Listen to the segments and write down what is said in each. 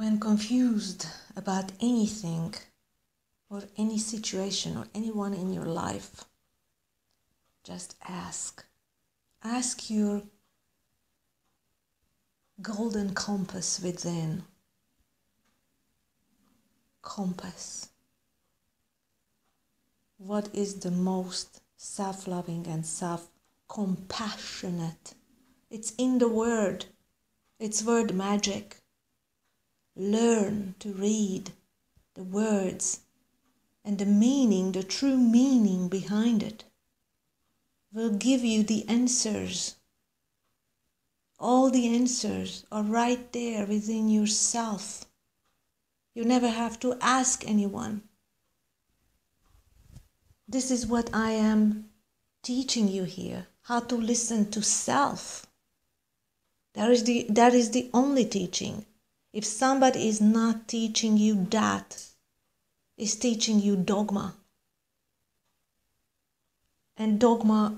When confused about anything or any situation or anyone in your life, just ask. Ask your golden compass within. Compass. What is the most self-loving and self-compassionate? It's in the word. It's word magic. Learn to read the words and the meaning, the true meaning behind it will give you the answers. All the answers are right there within yourself. You never have to ask anyone. This is what I am teaching you here, how to listen to self. That is the only teaching. If somebody is not teaching you that, is teaching you dogma. And dogma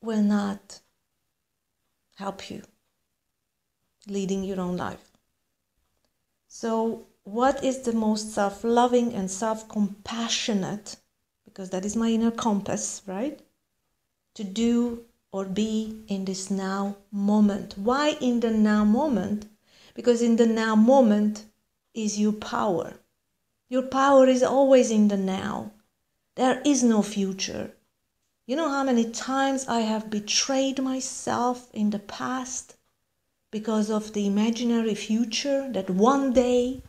will not help you leading your own life. So what is the most self-loving and self-compassionate, because that is my inner compass, right? To do or be in this now moment. Why in the now moment? Because in the now moment is your power. Your power is always in the now. There is no future. You know how many times I have betrayed myself in the past because of the imaginary future that one day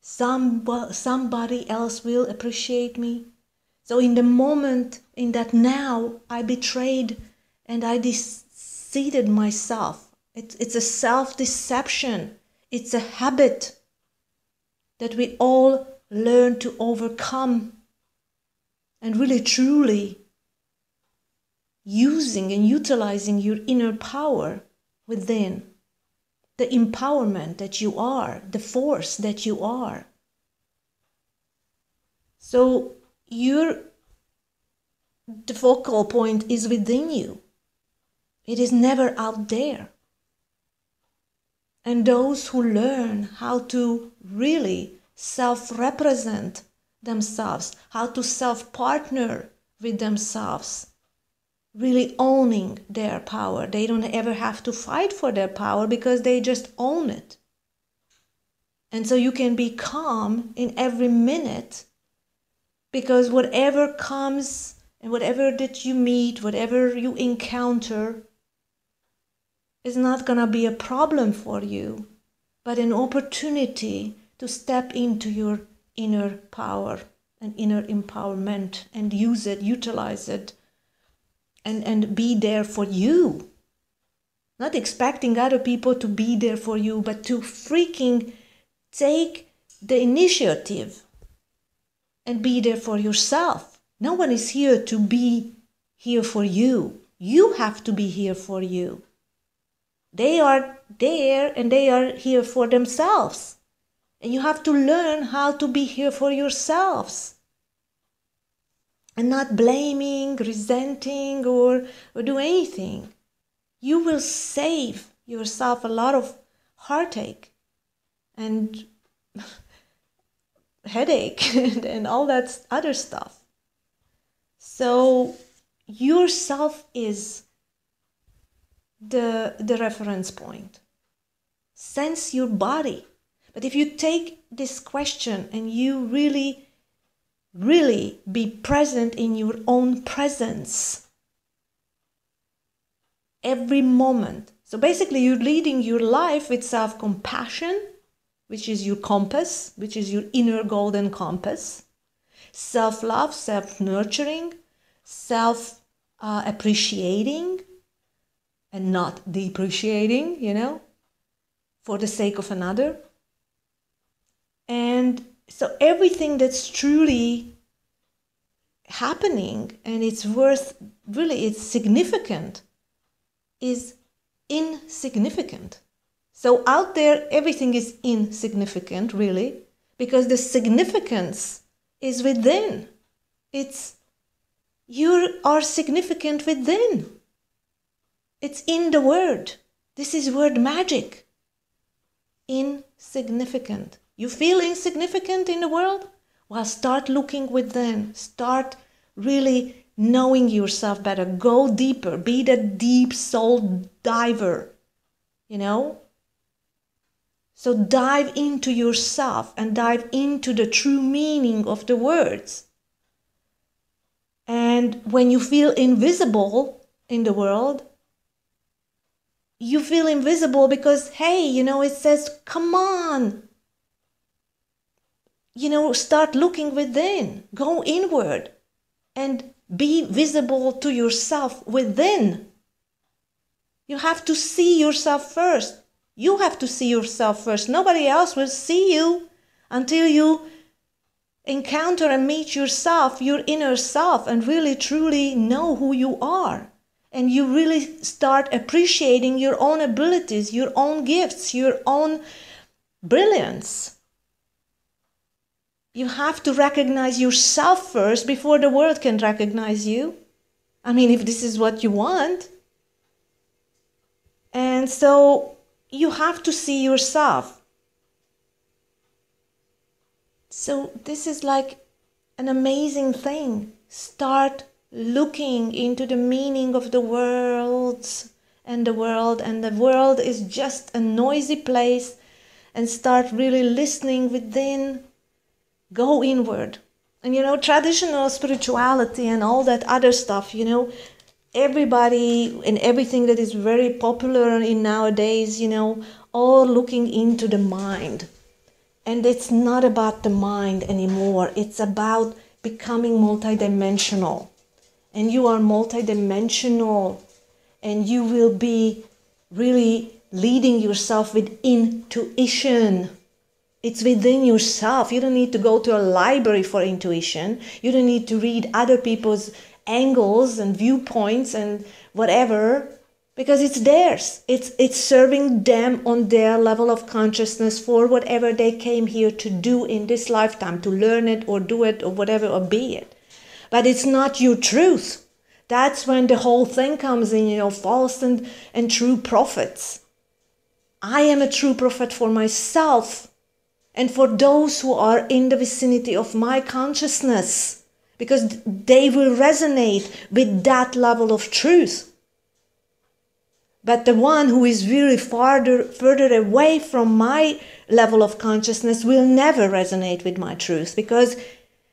somebody else will appreciate me. So in the moment, in that now, I betrayed and I deceived myself. It's a self-deception. It's a habit that we all learn to overcome and really truly using and utilizing your inner power within, the empowerment that you are, the force that you are. So the focal point is within you. It is never out there. And those who learn how to really self-represent themselves, how to self-partner with themselves, really owning their power. They don't ever have to fight for their power because they just own it. And so you can be calm in every minute because whatever comes and whatever that you meet, whatever you encounter, is not going to be a problem for you, but an opportunity to step into your inner power and inner empowerment and use it, utilize it, and be there for you. Not expecting other people to be there for you, but to freaking take the initiative and be there for yourself. No one is here to be here for you. You have to be here for you. They are there and they are here for themselves. And you have to learn how to be here for yourselves. And not blaming, resenting or do anything. You will save yourself a lot of heartache and headache and all that other stuff. So yourself is the reference point. Sense your body. But if you take this question and you really be present in your own presence every moment. So basically you're leading your life with self-compassion, which is your compass, which is your inner golden compass, self-love, self-nurturing, self-appreciating, and not depreciating, you know, for the sake of another. And so everything that's truly happening and it's worth, really it's significant, is insignificant. So out there, everything is insignificant, really, because the significance is within. It's, you are significant within. It's in the word. This is word magic. In significant. You feel insignificant in the world? Well, start looking within. Start really knowing yourself better. Go deeper. Be that deep soul diver, you know? So dive into yourself and dive into the true meaning of the words. And when you feel invisible in the world, you feel invisible because, hey, you know, it says, come on. You know, start looking within. Go inward and be visible to yourself within. You have to see yourself first. You have to see yourself first. Nobody else will see you until you encounter and meet yourself, your inner self, and really truly know who you are. And you really start appreciating your own abilities, your own gifts, your own brilliance. You have to recognize yourself first before the world can recognize you. I mean, if this is what you want. And so you have to see yourself. So this is like an amazing thing. Start looking into the meaning of the worlds and the world, and the world is just a noisy place, and start really listening within. Go inward. And you know, traditional spirituality and all that other stuff, you know, everybody and everything that is very popular in nowadays, you know, all looking into the mind. And it's not about the mind anymore. It's about becoming multidimensional. And you are multidimensional, and you will be really leading yourself with intuition. It's within yourself. You don't need to go to a library for intuition. You don't need to read other people's angles and viewpoints and whatever, because it's theirs. It's serving them on their level of consciousness for whatever they came here to do in this lifetime, to learn it or do it or whatever or be it. But it's not your truth. That's when the whole thing comes in, you know, false and true prophets. I am a true prophet for myself. And for those who are in the vicinity of my consciousness, because they will resonate with that level of truth. But the one who is really further away from my level of consciousness will never resonate with my truth, because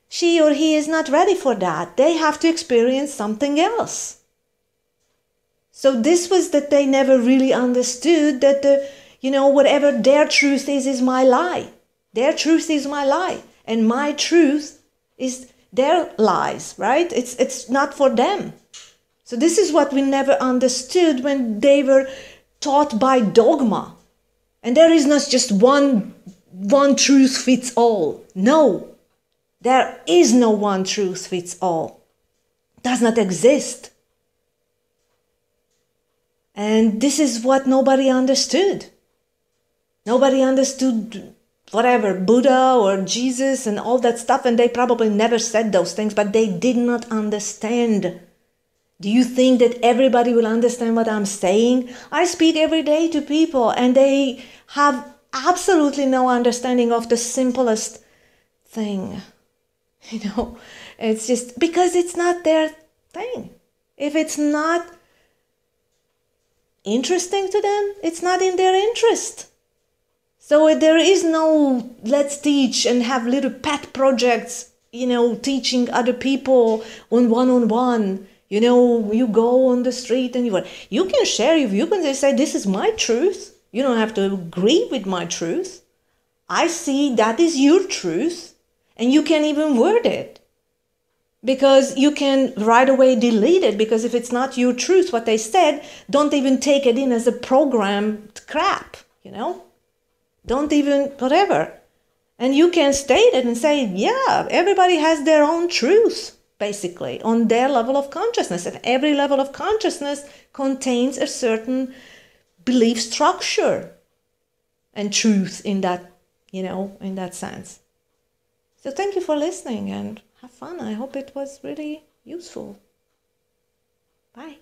she or he is not ready for that. They have to experience something else. So this was that they never really understood that the, you know, whatever their truth is my lie. Their truth is my lie, and my truth is their lies, right? It's not for them. So this is what we never understood when they were taught by dogma. And there is not just one truth fits all. No, there is no one truth fits all. It does not exist. And this is what nobody understood. Nobody understood whatever, Buddha or Jesus and all that stuff, and they probably never said those things, but they did not understand. Do you think that everybody will understand what I'm saying? I speak every day to people, and they have absolutely no understanding of the simplest thing. You know, it's just because it's not their thing. If it's not interesting to them, it's not in their interest. So there is no let's teach and have little pet projects, you know, teaching other people on one-on-one. You know, you go on the street and you can share your view, and say, this is my truth. You don't have to agree with my truth. I see that is your truth, and you can even word it. Because you can right away delete it, because if it's not your truth, what they said, don't even take it in as a programmed crap, you know. Don't even, whatever. And you can state it and say, yeah, everybody has their own truth, basically, on their level of consciousness. And every level of consciousness contains a certain belief structure and truth in that, you know, in that sense. So thank you for listening and have fun. I hope it was really useful. Bye.